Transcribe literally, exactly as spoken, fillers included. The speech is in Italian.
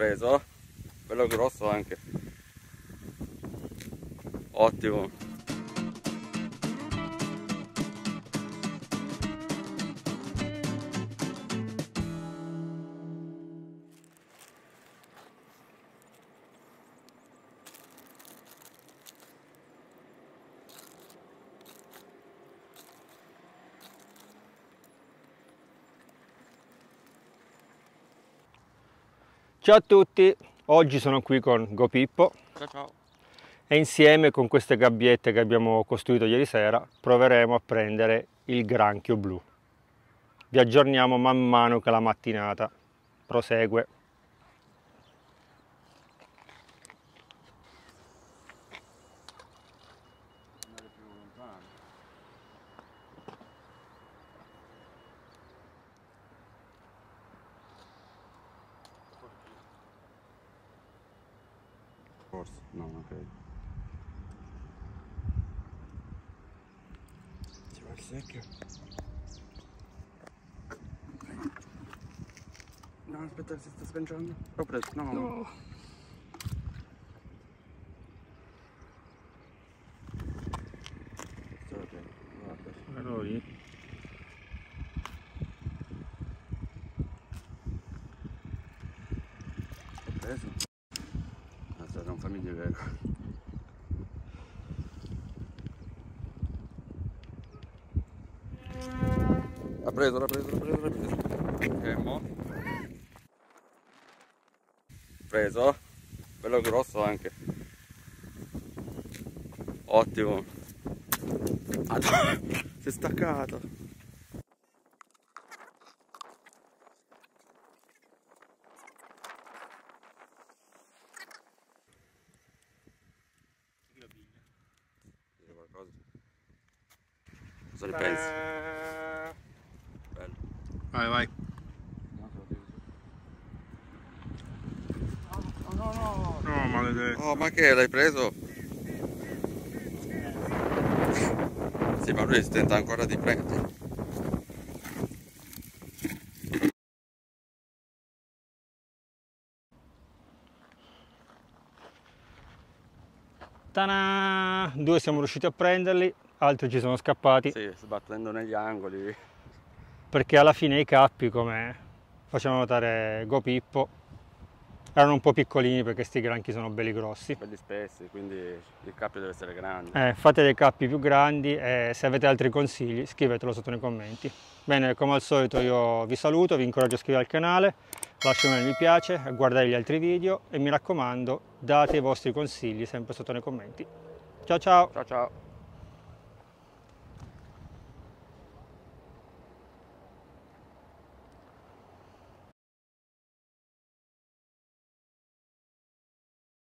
preso, bello grosso anche, ottimo. Ciao a tutti, oggi sono qui con GoPippo. Ciao, ciao. E insieme con queste gabbiette che abbiamo costruito ieri sera proveremo a prendere il granchio blu. Vi aggiorniamo man mano che la mattinata prosegue. No, non credo. Ci va il secchio. No, aspetta, si sta sganciando. L'ho preso. No, no. no. Sto ok, guarda. Allora lì. L'ho preso. Non fammi dire. L'ha preso, l'ha preso, l'ha preso, l'ha preso. Ok, mo. Preso. Bello grosso anche. Ottimo. Adoro. Si è staccato. Cosa ne pensi? Bello. Vai, vai. No, no, no. No, maledetto. Oh, ma che? L'hai preso? Sì, ma lui tenta ancora di prenderlo. Ta-da! Due siamo riusciti a prenderli. Altri ci sono scappati. Sì, sbattendo negli angoli. Perché alla fine i cappi, come faceva notare GoPippo, erano un po' piccolini perché questi granchi sono belli grossi. Belli spessi, quindi il cappio deve essere grande. Eh, fate dei cappi più grandi e se avete altri consigli scrivetelo sotto nei commenti. Bene, come al solito io vi saluto, vi incoraggio a iscrivervi al canale, lasciate un mi piace, a guardare gli altri video e mi raccomando date i vostri consigli sempre sotto nei commenti. Ciao ciao! Ciao ciao!